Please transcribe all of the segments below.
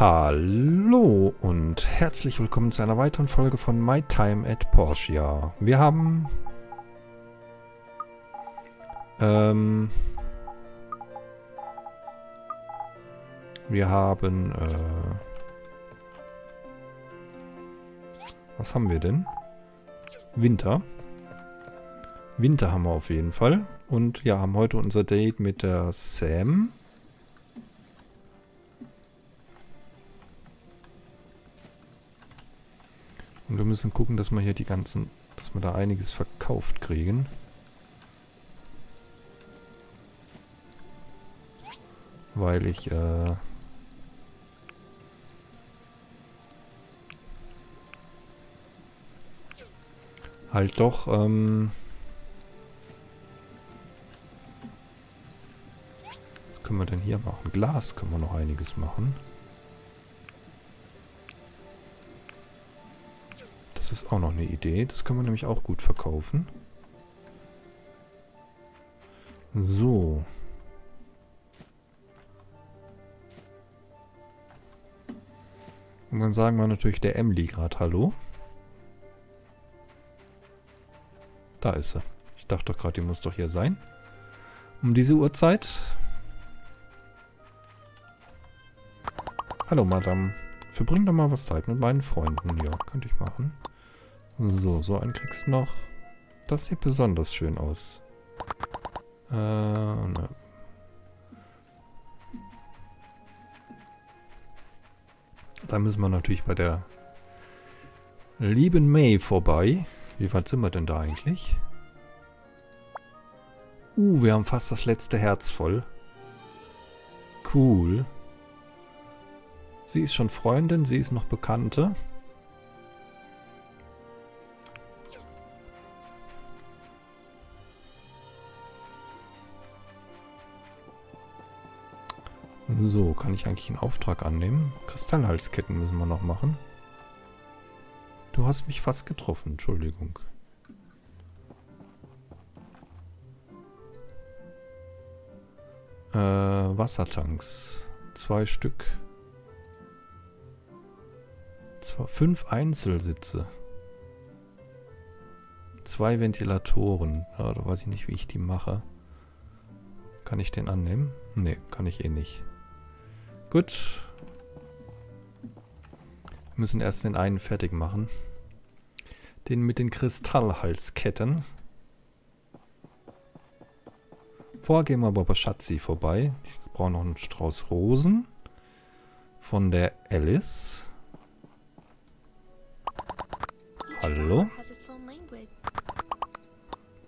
Hallo und herzlich willkommen zu einer weiteren Folge von My Time at Portia. Wir haben was haben wir denn? Winter. Winter haben wir auf jeden Fall. Und ja, haben heute unser Date mit der Sam. Und wir müssen gucken, dass wir hier dass wir da einiges verkauft kriegen. Weil ich, halt doch, was können wir denn hier machen? Glas können wir noch einiges machen. Das ist auch noch eine Idee. Das können wir nämlich auch gut verkaufen. So. Und dann sagen wir natürlich der Emily gerade Hallo. Da ist sie. Ich dachte doch gerade, die muss doch hier sein. Um diese Uhrzeit. Hallo, Madame. Verbring doch mal was Zeit mit meinen Freunden. Ja, könnte ich machen. So, so einen kriegst du noch. Das sieht besonders schön aus. Ne. Da müssen wir natürlich bei der lieben May vorbei. Wie weit sind wir denn da eigentlich? Wir haben fast das letzte Herz voll. Cool. Sie ist schon Freundin, sie ist noch Bekannte. So, kann ich eigentlich einen Auftrag annehmen? Kristallhalsketten müssen wir noch machen. Du hast mich fast getroffen, Entschuldigung. Wassertanks. 2 Stück. 5 Einzelsitze. 2 Ventilatoren. Ja, da weiß ich nicht, wie ich die mache. Kann ich den annehmen? Ne, kann ich eh nicht. Gut. Wir müssen erst den einen fertig machen. Den mit den Kristallhalsketten. Vorher gehen wir aber bei Schatzi vorbei. Ich brauche noch einen Strauß Rosen. Von der Alice. Hallo.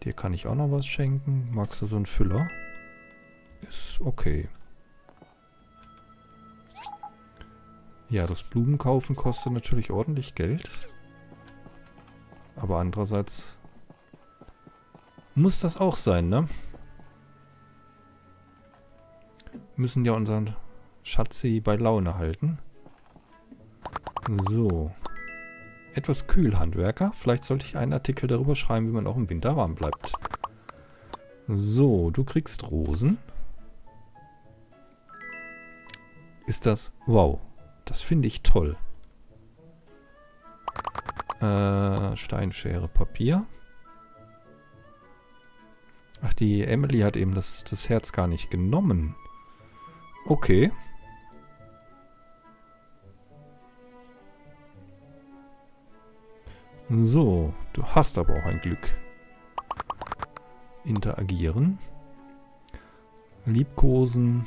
Dir kann ich auch noch was schenken. Magst du so einen Füller? Ist okay. Ja, das Blumenkaufen kostet natürlich ordentlich Geld. Aber andererseits muss das auch sein, ne? Wir müssen ja unseren Schatzi bei Laune halten. So. Etwas Kühlhandwerker. Vielleicht sollte ich einen Artikel darüber schreiben, wie man auch im Winter warm bleibt. So, du kriegst Rosen. Ist das... Wow. Das finde ich toll. Steinschere, Papier. Ach, die Emily hat eben das Herz gar nicht genommen. Okay. So, du hast aber auch ein Glück. Interagieren. Liebkosen.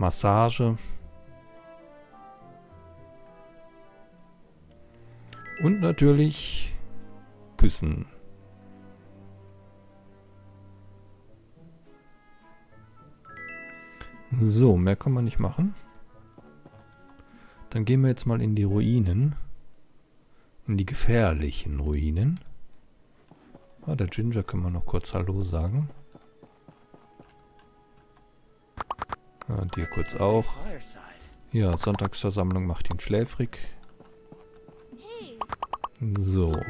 Massage. Und natürlich küssen. So, mehr kann man nicht machen. Dann gehen wir jetzt mal in die Ruinen. In die gefährlichen Ruinen. Ah, der Ginger können wir noch kurz Hallo sagen. Ah, dir kurz auch. Ja, Sonntagsversammlung macht ihn schläfrig. So.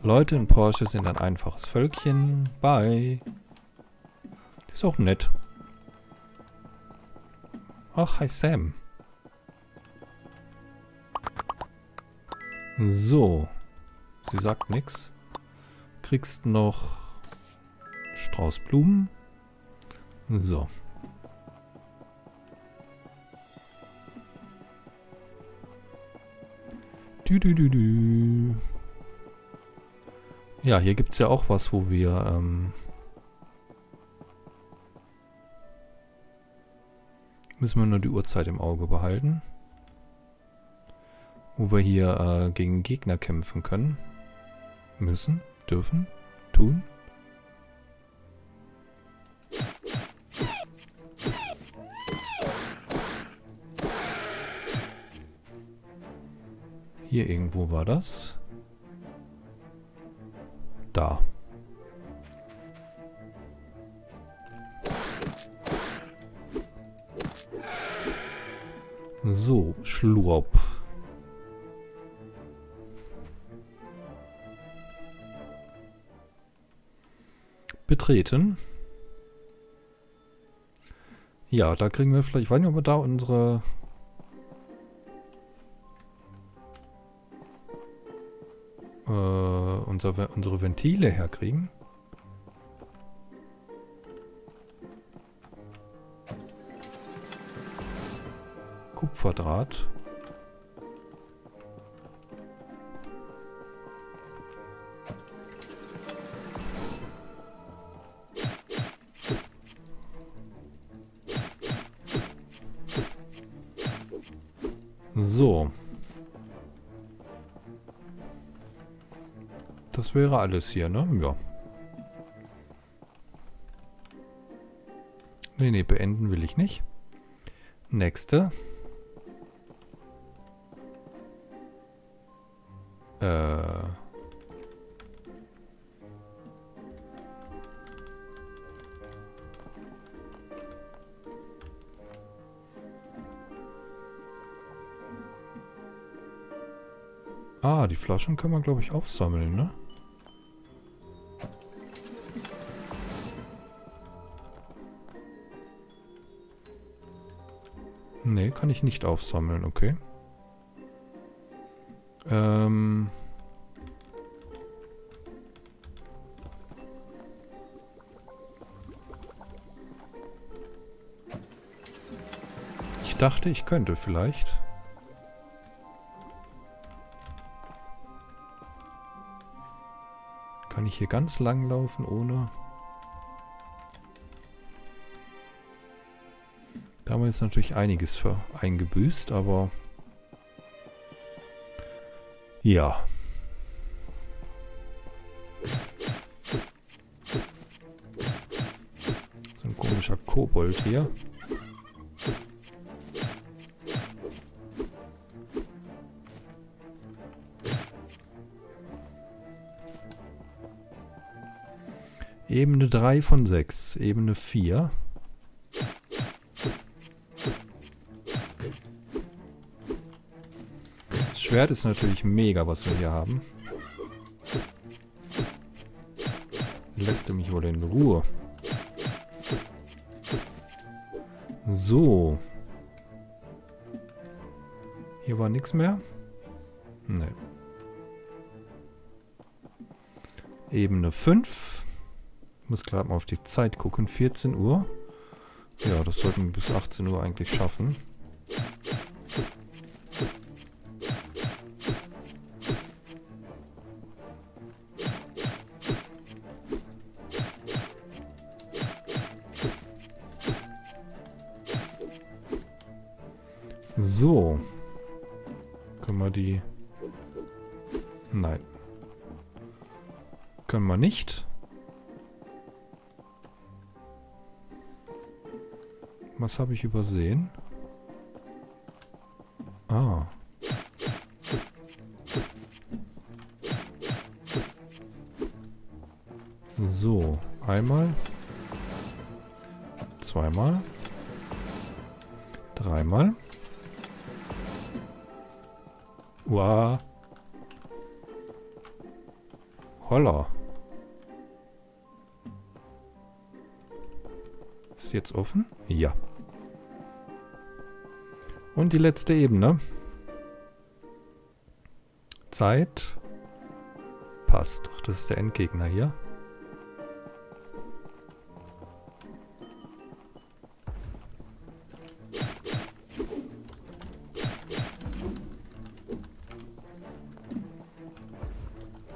Leute in Portia sind ein einfaches Völkchen. Bye. Ist auch nett. Ach, hi Sam. So. Sie sagt nichts. Kriegst noch Strauß Blumen. So. Dü-dü-dü-dü. Ja, hier gibt es ja auch was, wo wir... müssen wir nur die Uhrzeit im Auge behalten. Wo wir hier gegen Gegner kämpfen können. Müssen, dürfen, tun. Hier irgendwo war das. Da. So, Schlurp. Betreten. Ja, da kriegen wir vielleicht... Ich weiß nicht, ob wir da unsere... unsere Ventile herkriegen. Kupferdraht. So. Das wäre alles hier, ne? Ja. Nee, beenden will ich nicht. Nächste. Ah, die Flaschen kann man, glaube ich, aufsammeln, ne? Nee, kann ich nicht aufsammeln, okay. Ich dachte, ich könnte vielleicht. Kann ich hier ganz lang laufen ohne... Da haben wir jetzt natürlich einiges für eingebüßt, aber... Ja. So ein komischer Kobold hier. Ebene 3 von 6. Ebene 4. Schwert ist natürlich mega, was wir hier haben. Lässt er mich wohl in Ruhe. So. Hier war nichts mehr. Ne. Ebene 5. Muss gerade mal auf die Zeit gucken. 14 Uhr. Ja, das sollten wir bis 18 Uhr eigentlich schaffen. So. Können wir die... Nein. Können wir nicht. Was habe ich übersehen? Ah. So. Einmal. Zweimal. Dreimal. Wow. Holla. Ist jetzt offen? Ja. Und die letzte Ebene. Zeit. Passt. Ach, das ist der Endgegner hier.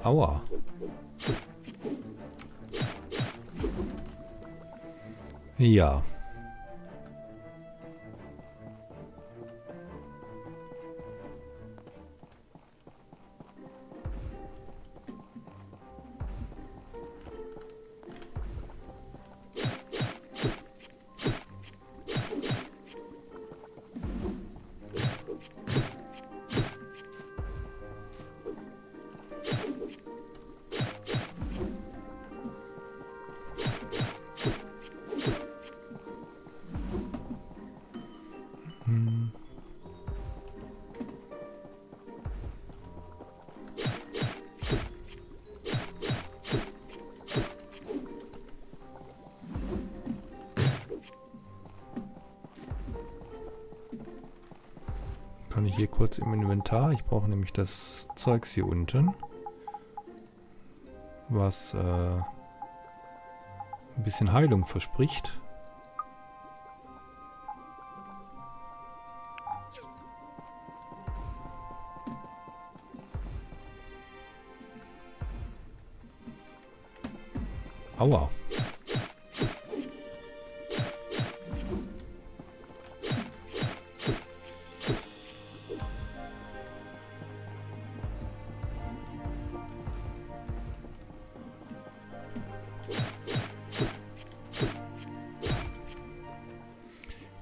Aua. Ja. Kann ich hier kurz im Inventar, ich brauche nämlich das Zeugs hier unten, was ein bisschen Heilung verspricht. Aua.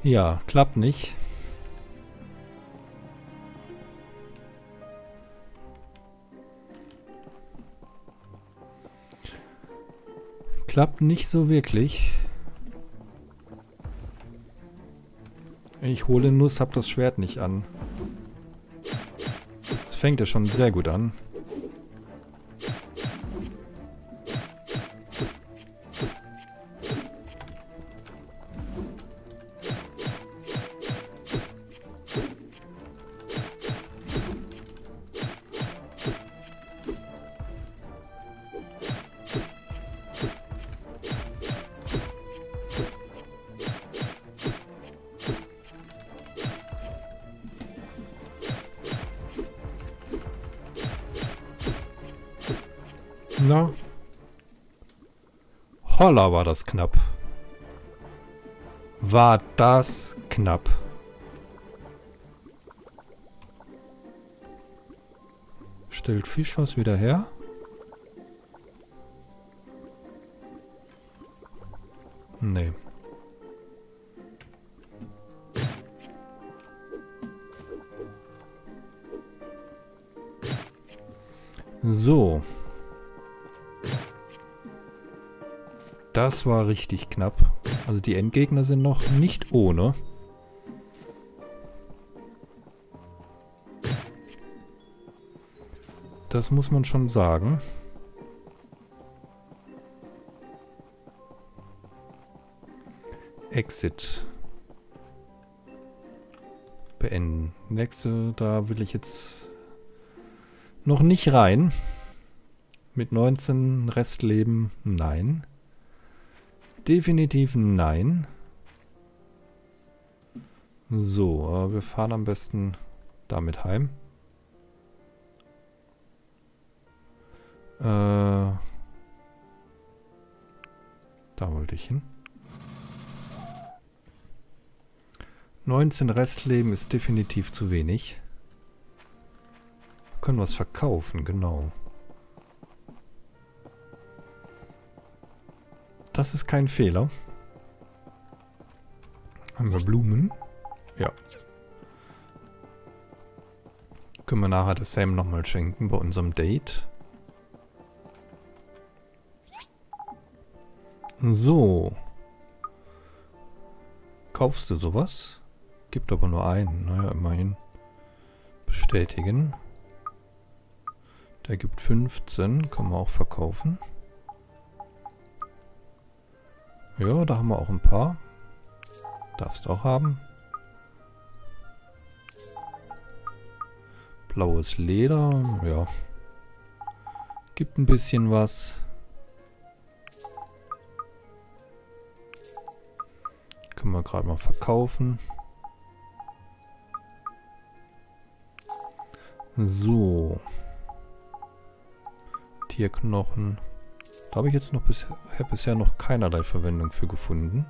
Ja, klappt nicht. Klappt nicht so wirklich. Ich hole Nuss, hab das Schwert nicht an. Das fängt ja schon sehr gut an. Na, holla, war das knapp. War das knapp. Stellt Fischhaus wieder her. Nee. So. Das war richtig knapp. Also die Endgegner sind noch nicht ohne. Das muss man schon sagen. Exit. Beenden. Nächste, da will ich jetzt noch nicht rein. Mit 19 Restleben, nein. Definitiv nein. So, aber wir fahren am besten damit heim. Da wollte ich hin. 19 Restleben ist definitiv zu wenig. Wir können was verkaufen, genau. Das ist kein Fehler. Haben wir Blumen? Ja. Können wir nachher das Sam nochmal schenken bei unserem Date. So. Kaufst du sowas? Gibt aber nur einen. Naja, immerhin. Bestätigen. Der gibt 15. Können wir auch verkaufen. Ja, da haben wir auch ein paar. Darfst du auch haben. Blaues Leder, ja. Gibt ein bisschen was. Können wir gerade mal verkaufen. So. Tierknochen. Da habe ich jetzt noch bisher noch keinerlei Verwendung für gefunden.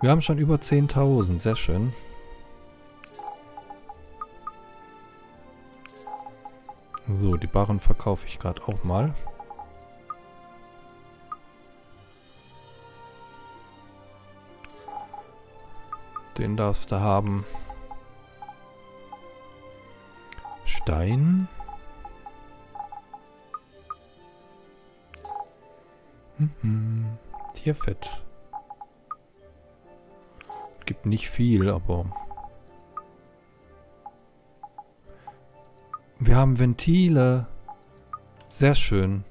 Wir haben schon über 10.000. Sehr schön. So, die Barren verkaufe ich gerade auch mal. Den darfst du haben. Stein. Mhm. Tierfett. Gibt nicht viel, aber... Wir haben Ventile. Sehr schön.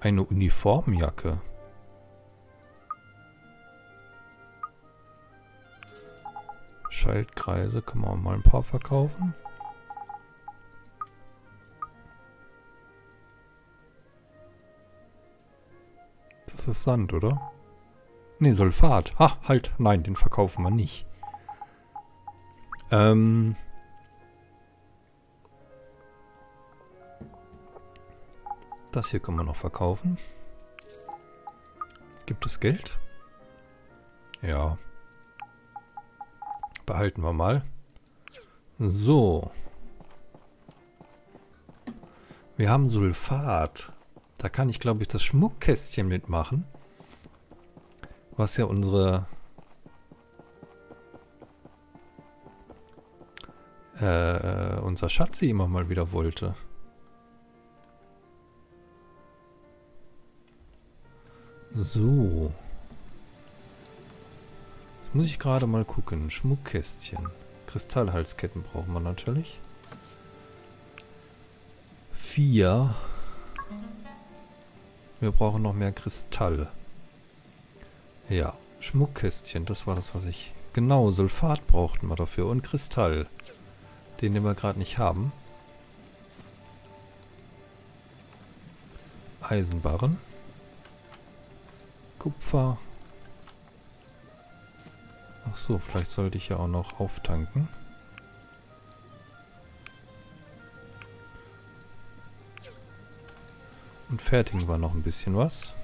Eine Uniformjacke. Schaltkreise. Können wir mal ein paar verkaufen. Das ist Sand, oder? Ne, Sulfat. Ha, halt. Nein, den verkaufen wir nicht. Das hier können wir noch verkaufen. Gibt es Geld? Ja. Behalten wir mal. So. Wir haben Sulfat. Da kann ich, glaube ich, das Schmuckkästchen mitmachen. Was ja unsere... unser Schatzi immer mal wieder wollte. So. Jetzt muss ich gerade mal gucken. Schmuckkästchen. Kristallhalsketten brauchen wir natürlich. 4. Wir brauchen noch mehr Kristall. Ja, Schmuckkästchen. Das war das, was ich... Genau, Sulfat brauchten wir dafür und Kristall. Den wir gerade nicht haben. Eisenbarren. Kupfer. Ach so, vielleicht sollte ich ja auch noch auftanken. Und fertigen wir noch ein bisschen was.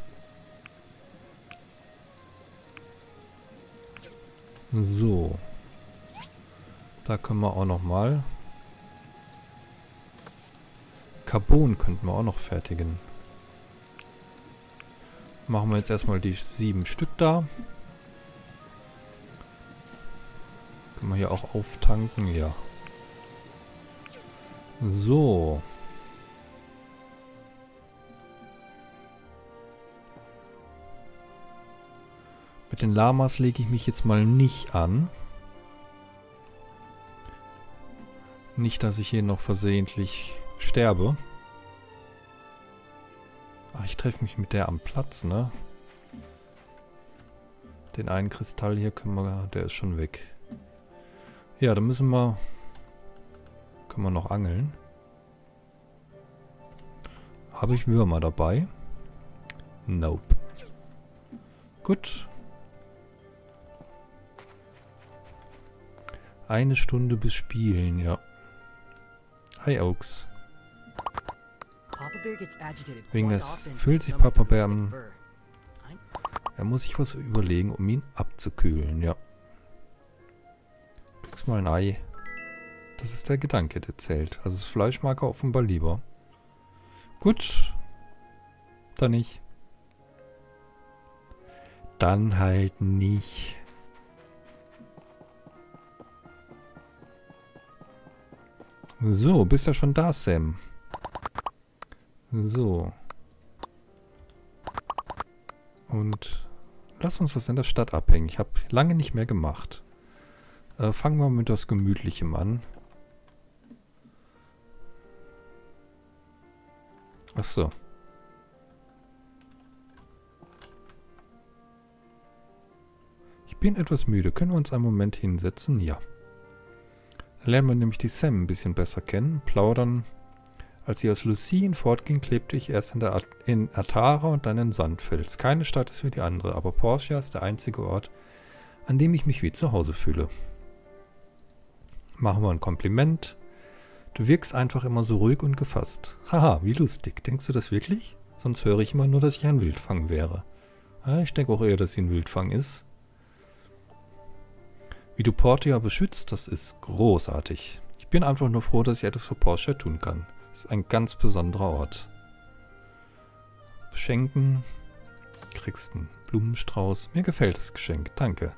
So. Da können wir auch noch mal. Carbon könnten wir auch noch fertigen. Machen wir jetzt erstmal die 7 Stück da. Können wir hier auch auftanken? Ja. So. Mit den Lamas lege ich mich jetzt mal nicht an. Nicht, dass ich hier noch versehentlich sterbe. Ach, ich treffe mich mit der am Platz, ne? Den einen Kristall hier können wir... Der ist schon weg. Ja, da müssen wir... Können wir noch angeln. Habe ich Würmer dabei? Nope. Gut. 1 Stunde bis Spielen, ja. Hi, Auchs. Wegen des fühlt sich Papa Bär am... Er muss sich was überlegen, um ihn abzukühlen, ja. Kriegst mal ein Ei. Das ist der Gedanke, der zählt. Also das Fleisch mag er offenbar lieber. Gut. Dann nicht. Dann halt nicht. So, bist ja schon da, Sam. So. Und lass uns was in der Stadt abhängen. Ich habe lange nicht mehr gemacht. Fangen wir mit was Gemütlichem an. Achso. bin etwas müde. Können wir uns einen Moment hinsetzen? Ja. Dann lernen wir nämlich die Sam ein bisschen besser kennen. Plaudern. Als sie aus Lucien fortging, klebte ich erst in Atara und dann in Sandfels. Keine Stadt ist wie die andere, aber Portia ist der einzige Ort, an dem ich mich wie zu Hause fühle. Machen wir ein Kompliment. Du wirkst einfach immer so ruhig und gefasst. Haha, wie lustig. Denkst du das wirklich? Sonst höre ich immer nur, dass ich ein Wildfang wäre. Ja, ich denke auch eher, dass sie ein Wildfang ist. Wie du Portia beschützt, das ist großartig. Ich bin einfach nur froh, dass ich etwas für Portia tun kann. Das ist ein ganz besonderer Ort. Beschenken. Kriegst einen Blumenstrauß. Mir gefällt das Geschenk. Danke.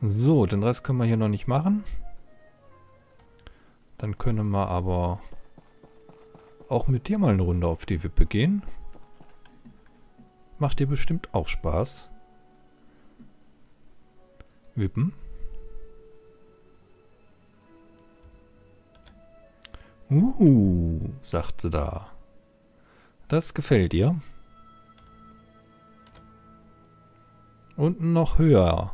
So, den Rest können wir hier noch nicht machen. Dann können wir aber auch mit dir mal eine Runde auf die Wippe gehen. Macht dir bestimmt auch Spaß. Wippen. Sagt sie da. Das gefällt ihr. Und noch höher.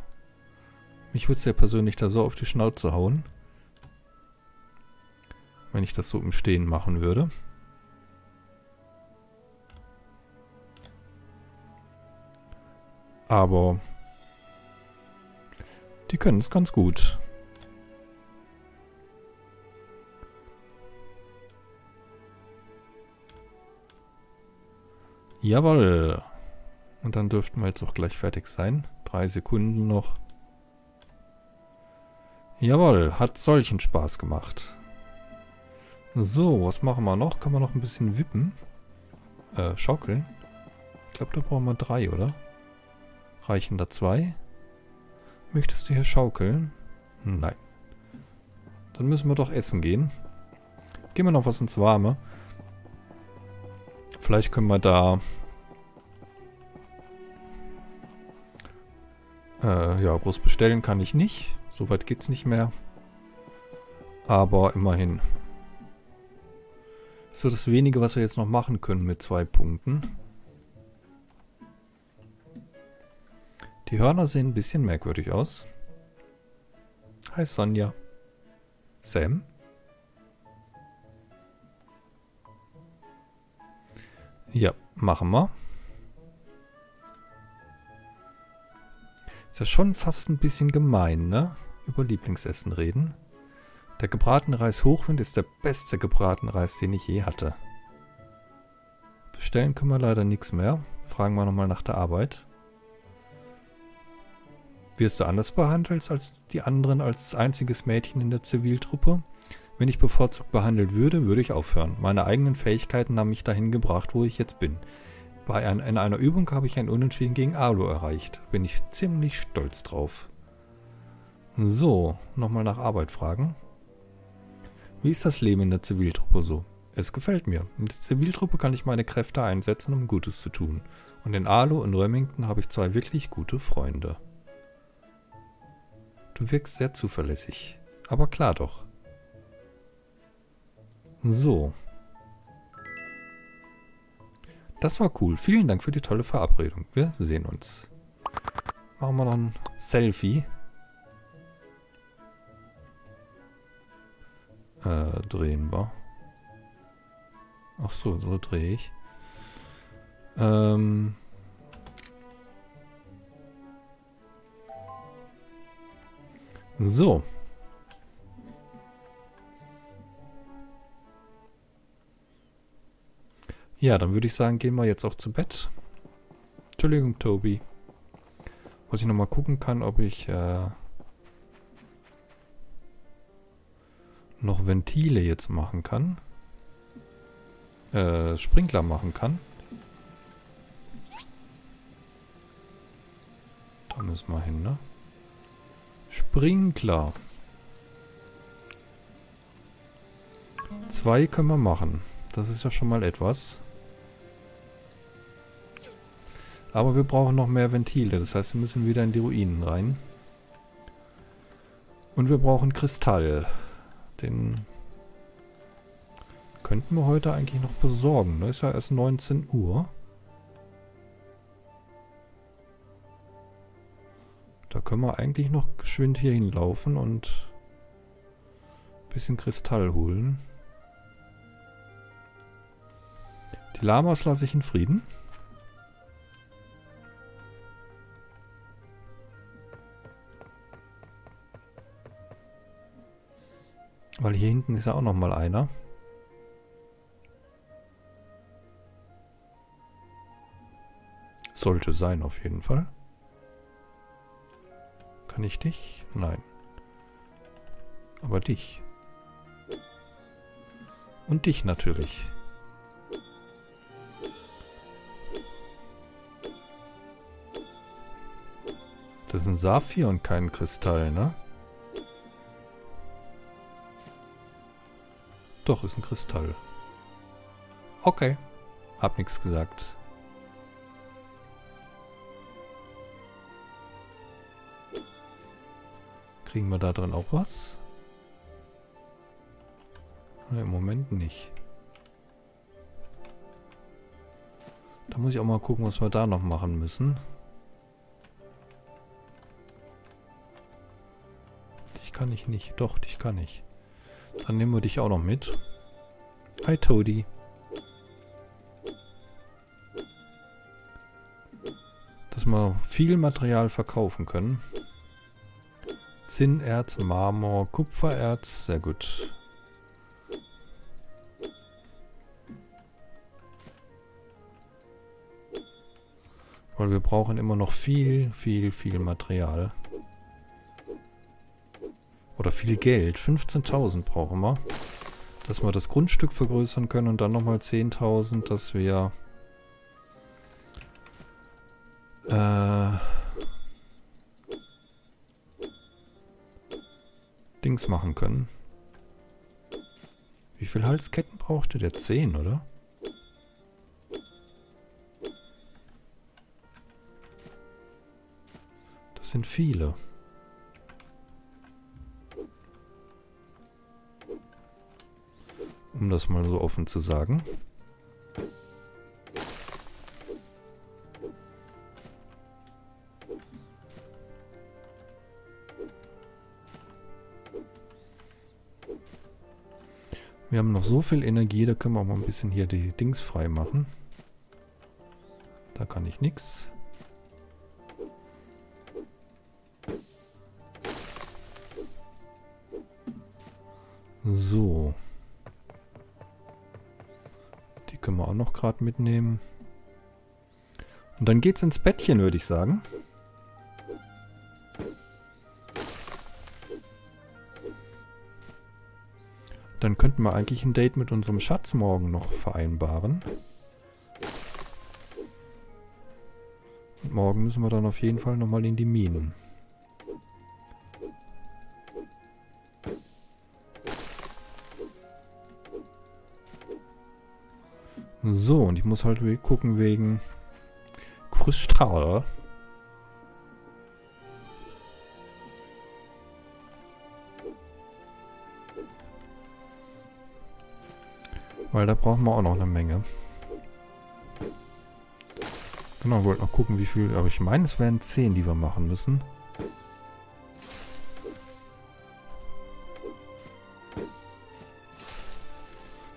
Mich würde es ja persönlich da so auf die Schnauze hauen, wenn ich das so im Stehen machen würde. Aber die können es ganz gut. Jawohl. Und dann dürften wir jetzt auch gleich fertig sein. 3 Sekunden noch. Jawohl, hat solchen Spaß gemacht. So, was machen wir noch? Kann man noch ein bisschen wippen? Schaukeln? Ich glaube, da brauchen wir 3, oder? Reichen da 2? Möchtest du hier schaukeln? Nein. Dann müssen wir doch essen gehen. Gehen wir noch was ins Warme. Vielleicht können wir da... ja, groß bestellen kann ich nicht. So weit geht's nicht mehr. Aber immerhin... So, das Wenige, was wir jetzt noch machen können mit 2 Punkten. Die Hörner sehen ein bisschen merkwürdig aus. Hi Sonja. Sam? Ja, machen wir. Ist ja schon fast ein bisschen gemein, ne? Über Lieblingsessen reden. Der gebratene Reis Hochwind ist der beste gebratene Reis, den ich je hatte. Bestellen können wir leider nichts mehr. Fragen wir nochmal nach der Arbeit. Wirst du anders behandelt als die anderen, als einziges Mädchen in der Ziviltruppe? Wenn ich bevorzugt behandelt würde, würde ich aufhören. Meine eigenen Fähigkeiten haben mich dahin gebracht, wo ich jetzt bin. In einer Übung habe ich ein Unentschieden gegen Arlo erreicht. Bin ich ziemlich stolz drauf. So, nochmal nach Arbeit fragen. Wie ist das Leben in der Ziviltruppe so? Es gefällt mir. In der Ziviltruppe kann ich meine Kräfte einsetzen, um Gutes zu tun. Und in Arlo und Remington habe ich 2 wirklich gute Freunde. Du wirkst sehr zuverlässig. Aber klar doch. So. Das war cool. Vielen Dank für die tolle Verabredung. Wir sehen uns. Machen wir noch ein Selfie. Drehen wir. Ach so, so drehe ich. So. Ja, dann würde ich sagen, gehen wir jetzt auch zu Bett. Entschuldigung, Tobi. Was ich nochmal gucken kann, ob ich... noch Ventile jetzt machen kann. Sprinkler machen kann. Da müssen wir hin, ne? Sprinkler. 2 können wir machen. Das ist ja schon mal etwas. Aber wir brauchen noch mehr Ventile. Das heißt, wir müssen wieder in die Ruinen rein. Und wir brauchen Kristall. Den könnten wir heute eigentlich noch besorgen. Das ist ja erst 19 Uhr. Da können wir eigentlich noch geschwind hier hinlaufen und ein bisschen Kristall holen. Die Lamas lasse ich in Frieden. Weil hier hinten ist ja auch nochmal einer. Sollte sein auf jeden Fall. Kann ich dich? Nein. Aber dich. Und dich natürlich. Das ist ein Saphir und kein Kristall, ne? Doch, ist ein Kristall. Okay. Hab nichts gesagt. Kriegen wir da drin auch was? Na, im Moment nicht. Da muss ich auch mal gucken, was wir da noch machen müssen. Dich kann ich nicht. Doch, dich kann ich. Dann nehmen wir dich auch noch mit. Hi, Toadie. Dass wir viel Material verkaufen können. Zinnerz, Marmor, Kupfererz. Sehr gut. Weil wir brauchen immer noch viel Material. Oder viel Geld. 15.000 brauchen wir. Dass wir das Grundstück vergrößern können und dann nochmal 10.000, dass wir Dings machen können. Wie viel Halsketten brauchte der? 10, oder? Das sind viele. Um das mal so offen zu sagen. Wir haben noch so viel Energie, da können wir auch mal ein bisschen hier die Dings frei machen. Da kann ich nichts. So. Die können wir auch noch gerade mitnehmen. Und dann geht's ins Bettchen, würde ich sagen. Dann könnten wir eigentlich ein Date mit unserem Schatz morgen noch vereinbaren. Und morgen müssen wir dann auf jeden Fall nochmal in die Minen. So, und ich muss halt gucken wegen Kristall. Weil da brauchen wir auch noch eine Menge. Genau, wollte noch gucken, wie viel. Aber ich meine, es wären 10, die wir machen müssen.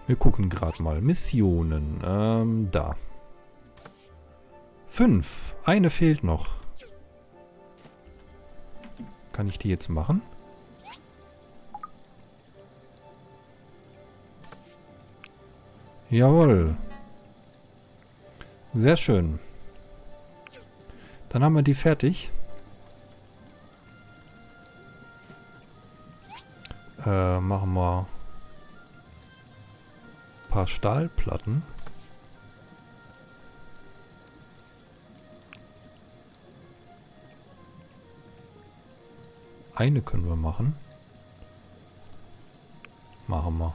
Wir gucken gerade mal. Missionen. Da. 5. Eine fehlt noch. Kann ich die jetzt machen? Jawohl. Sehr schön. Dann haben wir die fertig. Machen wir ein paar Stahlplatten. Eine können wir machen. Machen wir.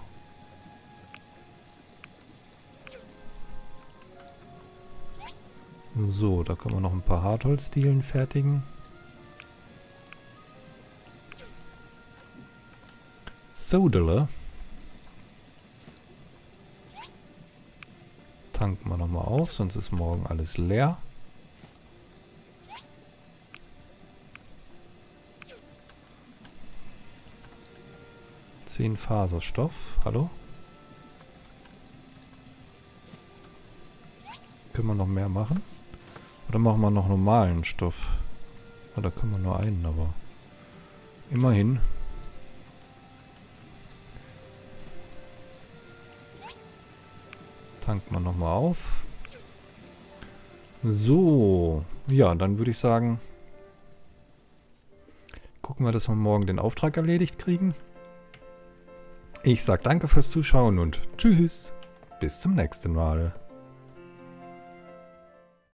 So, da können wir noch ein paar Hartholzdielen fertigen. Sodele. Tanken wir nochmal auf, sonst ist morgen alles leer. 10 Faserstoff. Hallo? Können wir noch mehr machen? Oder machen wir noch normalen Stoff? Oder können wir nur einen, aber... immerhin. Tankt man nochmal auf. So. Ja, dann würde ich sagen... gucken wir, dass wir morgen den Auftrag erledigt kriegen. Ich sage danke fürs Zuschauen und tschüss. Bis zum nächsten Mal.